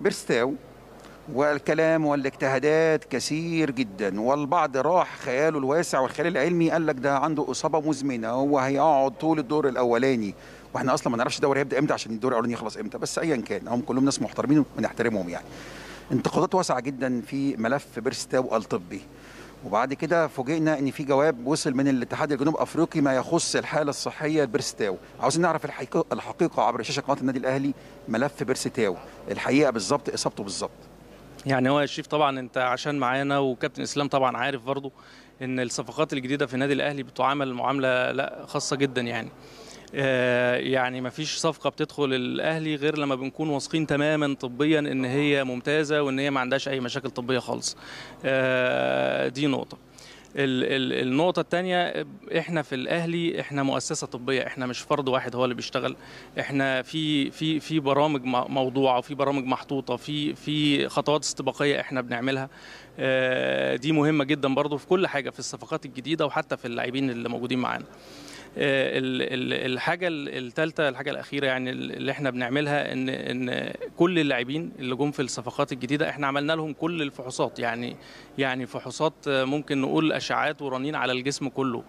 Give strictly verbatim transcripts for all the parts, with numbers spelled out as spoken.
بيرسي تاو، والكلام والاجتهادات كثير جدا، والبعض راح خياله الواسع والخيال العلمي قال لك ده عنده اصابه مزمنه هو هيقعد طول الدور الاولاني، واحنا اصلا ما نعرفش الدوري هيبدا امتى عشان الدور الاولاني يخلص امتى، بس ايا كان هم كلهم ناس محترمين ونحترمهم يعني. انتقادات واسعه جدا في ملف بيرسي تاو الطبي. وبعد كده فوجئنا ان في جواب وصل من الاتحاد الجنوب افريقي ما يخص الحاله الصحيه لبيرسي تاو. عاوزين نعرف الحقيقه الحقيقه عبر شاشه قناه النادي الاهلي ملف بيرسي تاو، الحقيقه بالظبط اصابته بالظبط. يعني هو يا شريف طبعا انت عشان معانا وكابتن اسلام طبعا عارف برضو ان الصفقات الجديده في النادي الاهلي بتعامل معامله لا خاصه جدا يعني. آه يعني ما فيش صفقه بتدخل الاهلي غير لما بنكون واثقين تماما طبيا ان هي ممتازه وان هي ما عندهاش اي مشاكل طبيه خالص. آه دي نقطه. ال ال النقطه الثانيه، احنا في الاهلي احنا مؤسسه طبيه، احنا مش فرد واحد هو اللي بيشتغل، احنا في في في برامج موضوعه وفي برامج محطوطه، في في خطوات استباقيه احنا بنعملها. آه دي مهمه جدا برضو في كل حاجه، في الصفقات الجديده وحتى في اللاعبين اللي موجودين معانا. الحاجه الثالثه الحاجه الاخيره يعني اللي احنا بنعملها ان ان كل اللاعبين اللي جم في الصفقات الجديده احنا عملنا لهم كل الفحوصات، يعني يعني فحوصات ممكن نقول اشعاعات ورنين على الجسم كله،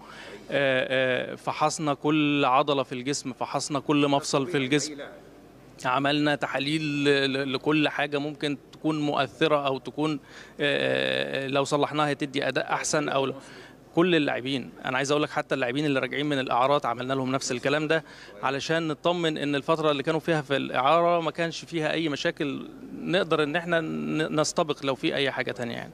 فحصنا كل عضله في الجسم، فحصنا كل مفصل في الجسم، عملنا تحاليل لكل حاجه ممكن تكون مؤثره او تكون لو صلحناها تدي اداء احسن. او كل اللاعبين، انا عايز اقول لك حتى اللاعبين اللي راجعين من الاعارات عملنا لهم نفس الكلام ده علشان نطمن ان الفتره اللي كانوا فيها في الاعاره ما كانش فيها اي مشاكل نقدر ان احنا نستبق لو في اي حاجه ثانيه يعني.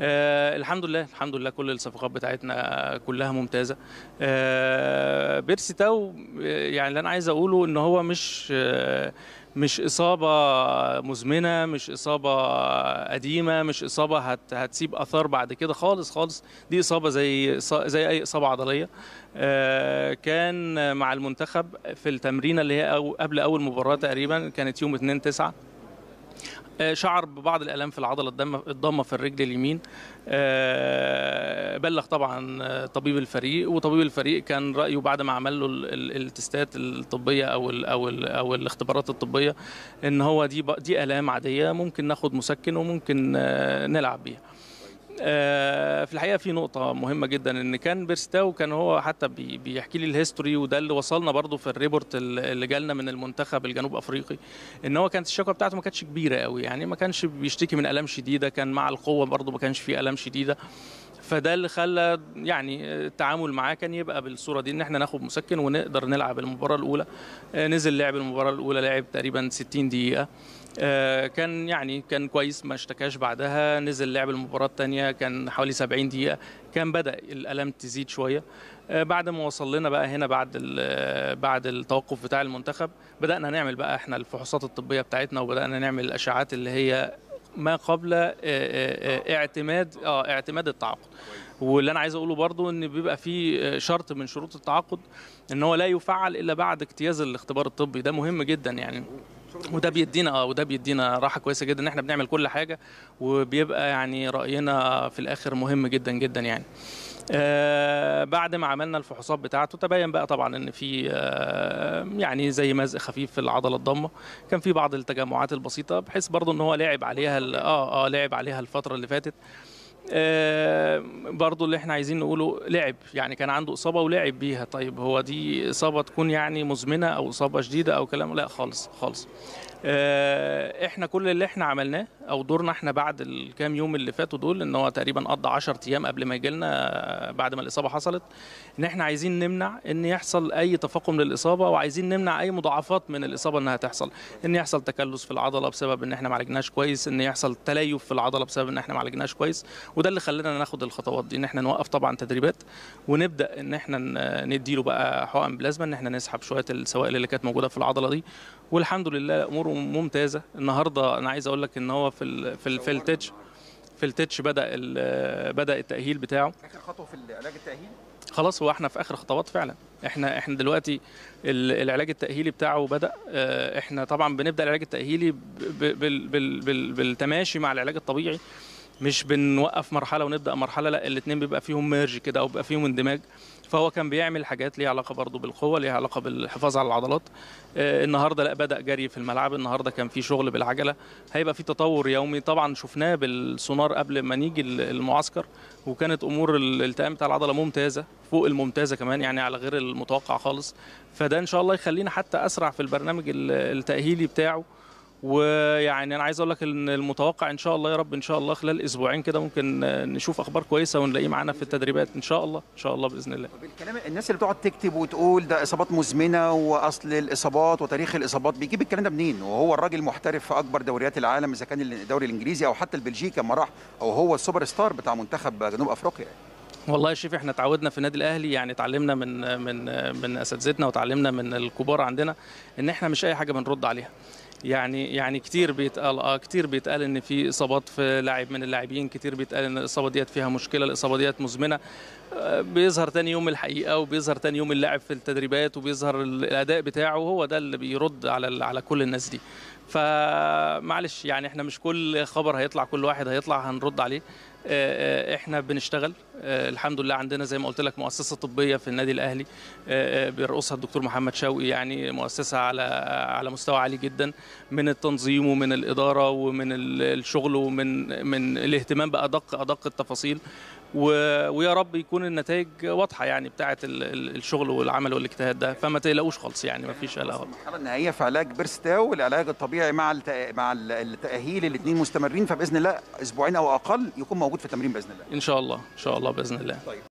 آه الحمد لله الحمد لله كل الصفقات بتاعتنا كلها ممتازه. آه بيرسي تاو يعني اللي انا عايز اقوله ان هو مش آه مش إصابة مزمنة، مش إصابة قديمة، مش إصابة هت هتسيب أثار بعد كده خالص خالص، دي إصابة زي زي أي إصابة عضلية. آه كان مع المنتخب في التمرين اللي هي أو قبل أول مباراة تقريبا كانت يوم اثنين تسعة، آه شعر ببعض الآلام في العضلة الضامة في الرجل اليمين. آه بلغ طبعا طبيب الفريق، وطبيب الفريق كان رايه بعد ما عمل له التستات الطبيه او ال او ال او الاختبارات الطبيه ان هو دي دي الام عاديه ممكن ناخد مسكن وممكن آه نلعب بيها. آه في الحقيقه في نقطه مهمه جدا ان كان بيرسي تاو كان هو حتى بي بيحكي لي الهيستوري، وده اللي وصلنا برضو في الريبورت اللي جالنا من المنتخب الجنوب افريقي، ان هو كانت الشكوى بتاعته ما كانتش كبيره قوي يعني، ما كانش بيشتكي من الام شديده، كان مع القوه برضو ما كانش فيه الام شديده، فده اللي خلى يعني التعامل معاه كان يبقى بالصوره دي ان احنا ناخد مسكن ونقدر نلعب المباراه الاولى. آه نزل لعب المباراه الاولى، لعب تقريبا ستين دقيقه، آه كان يعني كان كويس ما اشتكاش بعدها. نزل لعب المباراه الثانيه كان حوالي سبعين دقيقه، كان بدا الالام تزيد شويه. آه بعد ما وصل لنا بقى هنا بعد بعد التوقف بتاع المنتخب بدانا نعمل بقى احنا الفحوصات الطبيه بتاعتنا، وبدانا نعمل الاشعاعات اللي هي ما قبل آآ آآ اعتماد اه اعتماد التعاقد. واللي انا عايز اقوله برضو ان بيبقى في شرط من شروط التعاقد ان هو لا يفعل الا بعد اجتياز الاختبار الطبي، ده مهم جدا يعني، وده بيدينا اه وده بيدينا راحه كويسه جدا ان احنا بنعمل كل حاجه، وبيبقى يعني راينا في الاخر مهم جدا جدا يعني. آه بعد ما عملنا الفحوصات بتاعته تبين بقى طبعا ان في آه يعني زي مزق خفيف في العضله الضامه، كان في بعض التجمعات البسيطه بحيث برضو ان هو لعب عليها اه اه لعب عليها الفتره اللي فاتت. آه برضو اللي احنا عايزين نقوله لعب يعني كان عنده اصابه ولعب بيها، طيب هو دي اصابه تكون يعني مزمنه او اصابه شديده او كلام؟ لا خالص خالص. آه احنا كل اللي احنا عملناه او دورنا احنا بعد الكام يوم اللي فاتوا دول ان هو تقريبا قضى عشرة ايام قبل ما يجي لنا بعد ما الاصابه حصلت، ان احنا عايزين نمنع ان يحصل اي تفاقم للاصابه، وعايزين نمنع اي مضاعفات من الاصابه انها تحصل، ان يحصل تكلس في العضله بسبب ان احنا ما عالجناش كويس، ان يحصل تليف في العضله بسبب ان احنا ما عالجناش كويس. وده اللي خلانا ناخد الخطوات دي ان احنا نوقف طبعا تدريبات، ونبدا ان احنا نديله بقى حقن بلازما ان احنا نسحب شويه السوائل اللي كانت موجوده في العضله دي، والحمد لله اموره ممتازه. النهارده انا عايز اقول لك ان هو في ال في ال في التتش في التتش بدا بدا التاهيل بتاعه، اخر خطوه في العلاج التاهيلي خلاص، هو احنا في اخر خطوات فعلا. احنا احنا دلوقتي العلاج التاهيلي بتاعه بدا، احنا طبعا بنبدا العلاج التاهيلي بالتماشي مع العلاج الطبيعي، مش بنوقف مرحله ونبدا مرحله، لا الاثنين بيبقى فيهم ميرج كده او بيبقى فيهم اندماج. فهو كان بيعمل حاجات ليها علاقه برضو بالقوه، ليها علاقه بالحفاظ على العضلات. آه النهارده لا، بدا جري في الملعب، النهارده كان في شغل بالعجله، هيبقى في تطور يومي. طبعا شفناه بالسونار قبل ما نيجي المعسكر، وكانت امور الالتئام بتاع العضله ممتازه فوق الممتازه كمان، يعني على غير المتوقع خالص. فده ان شاء الله يخلينا حتى اسرع في البرنامج التاهيلي بتاعه. ويعني انا عايز اقول لك ان المتوقع ان شاء الله يا رب ان شاء الله خلال اسبوعين كده ممكن نشوف اخبار كويسه ونلاقيه معانا في التدريبات ان شاء الله، ان شاء الله باذن الله. طب الكلام الناس اللي بتقعد تكتب وتقول ده اصابات مزمنه واصل الاصابات وتاريخ الاصابات، بيجيب الكلام ده منين وهو الراجل محترف في اكبر دوريات العالم، اذا كان الدوري الانجليزي او حتى البلجيكي لما راح، او هو السوبر ستار بتاع منتخب جنوب افريقيا؟ والله يا شيف احنا اتعودنا في النادي الاهلي، يعني اتعلمنا من من من اساتذتنا وتعلمنا من الكبار عندنا ان احنا مش اي حاجه بنرد عليها. يعني يعني كتير بيتقال اه كتير بيتقال ان في اصابات في لاعب من اللاعبين، كتير بيتقال ان الاصابه ديت فيها مشكله، الاصابه ديت مزمنه. آه بيظهر تاني يوم الحقيقه، وبيظهر تاني يوم اللاعب في التدريبات، وبيظهر الاداء بتاعه، وهو ده اللي بيرد على على كل الناس دي. فمعلش يعني احنا مش كل خبر هيطلع كل واحد هيطلع هنرد عليه. احنا بنشتغل الحمد لله، عندنا زي ما قلت لك مؤسسه طبيه في النادي الاهلي بيرأسها الدكتور محمد شوقي، يعني مؤسسه على على مستوى عالي جدا من التنظيم ومن الاداره ومن الشغل ومن من الاهتمام بادق ادق التفاصيل، ويا رب يكون النتائج واضحه يعني بتاعه الشغل والعمل والاجتهاد ده. فما تقلقوش خالص، يعني ما فيش قلق. المرحله النهائيه في علاج بيرسي تاو والعلاج الطبيعي مع التأ... مع التاهيل الاثنين مستمرين، فباذن الله اسبوعين او اقل يكون موجود في التمرين باذن الله. ان شاء الله ان شاء الله باذن الله. طيب.